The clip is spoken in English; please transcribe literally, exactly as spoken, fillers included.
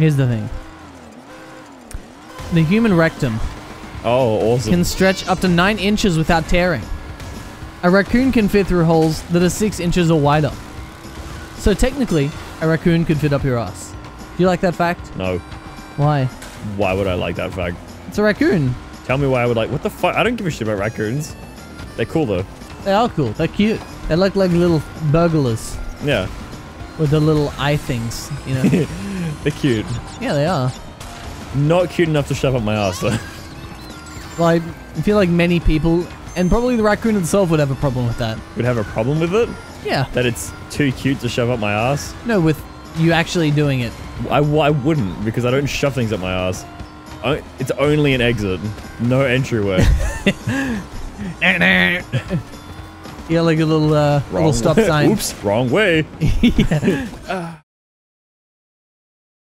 Here's the thing. The human rectum. Oh, awesome. Can stretch up to nine inches without tearing. A raccoon can fit through holes that are six inches or wider. So technically, a raccoon could fit up your ass. Do you like that fact? No. Why? Why would I like that fact? It's a raccoon. Tell me why I would like... What the fuck? I don't give a shit about raccoons. They're cool, though. They are cool. They're cute. They look like little burglars. Yeah. With the little eye things, you know. They're cute. Yeah, they are. Not cute enough to shove up my ass, though. Well, I feel like many people, and probably the raccoon itself, would have a problem with that. Would have a problem with it? Yeah. That it's too cute to shove up my ass? No, with you actually doing it. I, I wouldn't, because I don't shove things up my ass. I, it's only an exit. No entryway. Yeah, like a little, uh, little stop sign. Oops, wrong way. Yeah.